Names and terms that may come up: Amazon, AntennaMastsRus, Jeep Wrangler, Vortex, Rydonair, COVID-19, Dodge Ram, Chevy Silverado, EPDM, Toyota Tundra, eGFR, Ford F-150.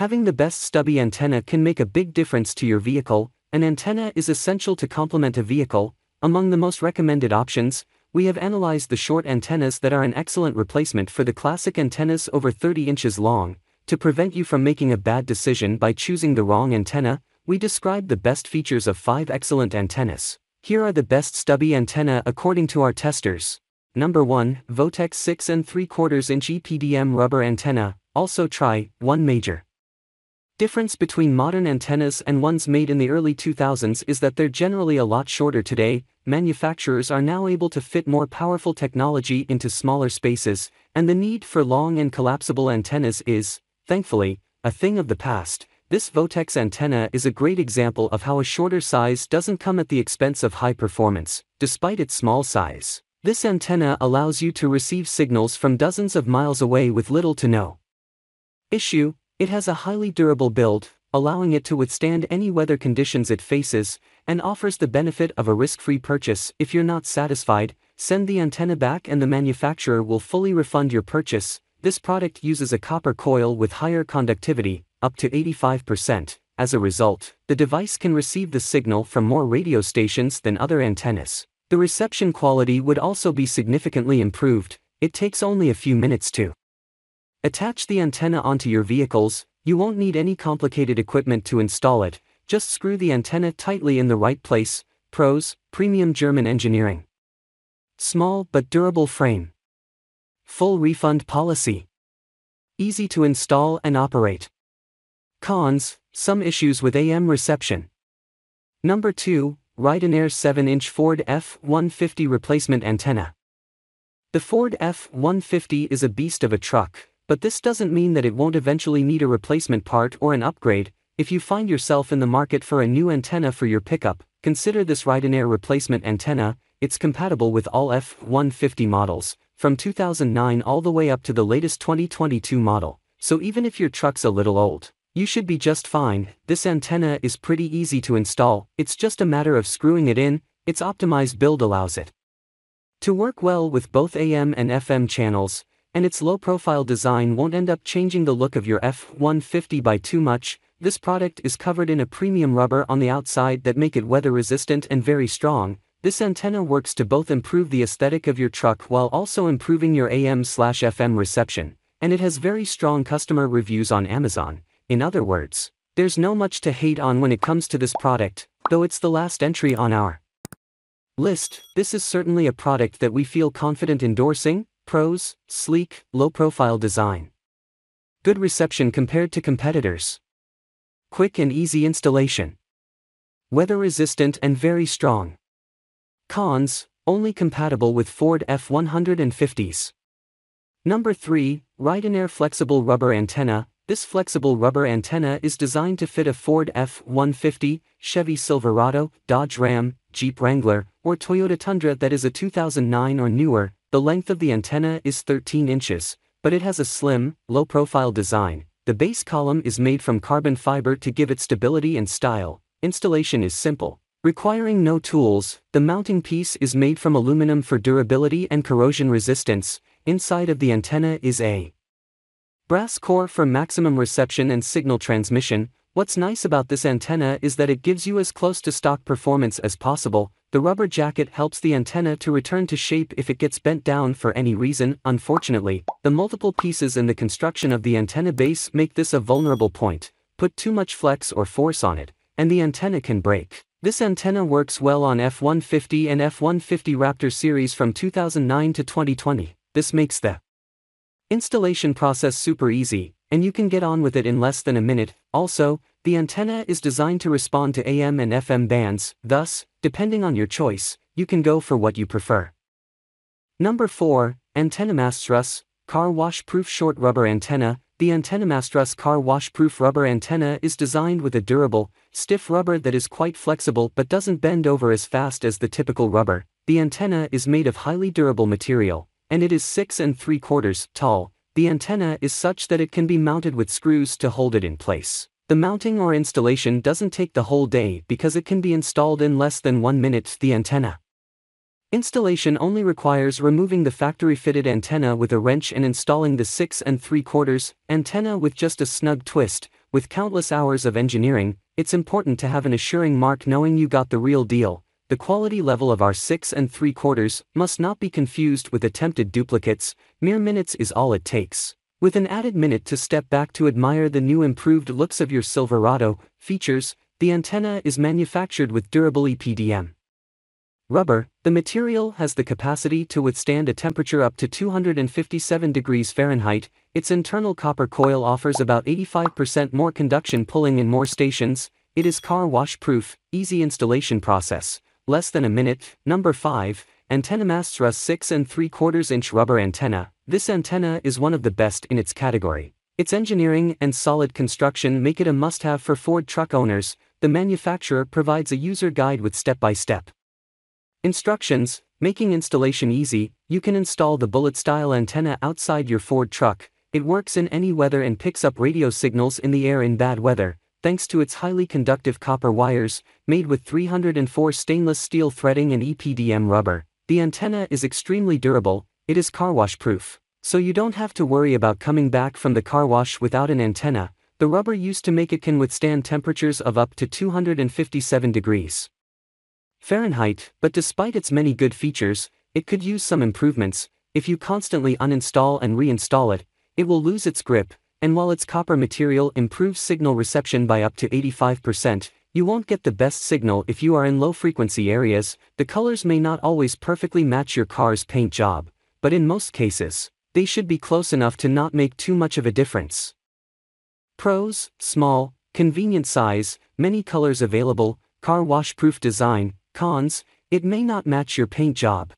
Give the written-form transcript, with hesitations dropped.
Having the best stubby antenna can make a big difference to your vehicle. An antenna is essential to complement a vehicle. Among the most recommended options, we have analyzed the short antennas that are an excellent replacement for the classic antennas over 30 inches long. To prevent you from making a bad decision by choosing the wrong antenna, we describe the best features of 5 excellent antennas. Here are the best stubby antenna according to our testers. Number 1, Vortex 6 3/4 inch EPDM rubber antenna. Also try. One major difference between modern antennas and ones made in the early 2000s is that they're generally a lot shorter today. Manufacturers are now able to fit more powerful technology into smaller spaces, and the need for long and collapsible antennas is, thankfully, a thing of the past. This Vortex antenna is a great example of how a shorter size doesn't come at the expense of high performance. Despite its small size, this antenna allows you to receive signals from dozens of miles away with little to no issue. It has a highly durable build, allowing it to withstand any weather conditions it faces, and offers the benefit of a risk-free purchase. If you're not satisfied, send the antenna back and the manufacturer will fully refund your purchase. This product uses a copper coil with higher conductivity, up to 85%. As a result, the device can receive the signal from more radio stations than other antennas. The reception quality would also be significantly improved. It takes only a few minutes to attach the antenna onto your vehicles. You won't need any complicated equipment to install it. Just screw the antenna tightly in the right place. Pros: premium German engineering, small but durable frame, full refund policy, easy to install and operate. Cons: some issues with AM reception. Number 2, Rydonair 7-inch Ford F-150 replacement antenna. The Ford F-150 is a beast of a truck, but this doesn't mean that it won't eventually need a replacement part or an upgrade. If you find yourself in the market for a new antenna for your pickup, consider this Rydonair replacement antenna. It's compatible with all F-150 models, from 2009 all the way up to the latest 2022 model, so even if your truck's a little old, you should be just fine. This antenna is pretty easy to install. It's just a matter of screwing it in. Its optimized build allows it to work well with both AM and FM channels, and its low-profile design won't end up changing the look of your F-150 by too much. This product is covered in a premium rubber on the outside that make it weather-resistant and very strong. This antenna works to both improve the aesthetic of your truck while also improving your AM/FM reception, and it has very strong customer reviews on Amazon. In other words, there's no much to hate on when it comes to this product. Though it's the last entry on our list, this is certainly a product that we feel confident endorsing. Pros: sleek, low-profile design, good reception compared to competitors, quick and easy installation, weather-resistant and very strong. Cons: only compatible with Ford F-150s. Number 3, Rydonair flexible rubber antenna. This flexible rubber antenna is designed to fit a Ford F-150, Chevy Silverado, Dodge Ram, Jeep Wrangler, or Toyota Tundra that is a 2009 or newer. The length of the antenna is 13 inches, but it has a slim, low-profile design. The base column is made from carbon fiber to give it stability and style. Installation is simple, requiring no tools. The mounting piece is made from aluminum for durability and corrosion resistance. Inside of the antenna is a brass core for maximum reception and signal transmission. What's nice about this antenna is that it gives you as close to stock performance as possible. The rubber jacket helps the antenna to return to shape if it gets bent down for any reason. Unfortunately, the multiple pieces in the construction of the antenna base make this a vulnerable point. Put too much flex or force on it, and the antenna can break. This antenna works well on F-150 and F-150 Raptor series from 2009 to 2020. This makes the installation process super easy, and you can get on with it in less than a minute. Also, the antenna is designed to respond to AM and FM bands, thus, depending on your choice, you can go for what you prefer. Number 4, AntennaMastsRus, car wash-proof short rubber antenna. The AntennaMastsRus car wash-proof rubber antenna is designed with a durable, stiff rubber that is quite flexible but doesn't bend over as fast as the typical rubber. The antenna is made of highly durable material, and it is 6 3/4 tall. The antenna is such that it can be mounted with screws to hold it in place. The mounting or installation doesn't take the whole day because it can be installed in less than 1 minute. The antenna Installation only requires removing the factory-fitted antenna with a wrench and installing the 6 3/4 antenna with just a snug twist. With countless hours of engineering, it's important to have an assuring mark knowing you got the real deal. The quality level of our 6 3/4 must not be confused with attempted duplicates. Mere minutes is all it takes. With an added minute to step back to admire the new improved looks of your Silverado. Features: the antenna is manufactured with durable EPDM. Rubber, the material has the capacity to withstand a temperature up to 257 degrees Fahrenheit, its internal copper coil offers about 85% more conduction pulling in more stations, it is car wash proof, easy installation process, less than a minute. Number 5, AntennaMastsRus 6 3/4 inch rubber antenna. This antenna is one of the best in its category. Its engineering and solid construction make it a must-have for Ford truck owners. The manufacturer provides a user guide with step-by-step instructions, making installation easy. You can install the bullet-style antenna outside your Ford truck. It works in any weather and picks up radio signals in the air in bad weather, thanks to its highly conductive copper wires, made with 304 stainless steel threading and EPDM rubber. The antenna is extremely durable, it is car wash proof, so you don't have to worry about coming back from the car wash without an antenna. The rubber used to make it can withstand temperatures of up to 257 degrees. Fahrenheit, but despite its many good features, it could use some improvements. If you constantly uninstall and reinstall it, it will lose its grip, and while its copper material improves signal reception by up to 85%, you won't get the best signal if you are in low-frequency areas. The colors may not always perfectly match your car's paint job, but in most cases, they should be close enough to not make too much of a difference. Pros: small, convenient size, many colors available, car wash-proof design. Cons: it may not match your paint job.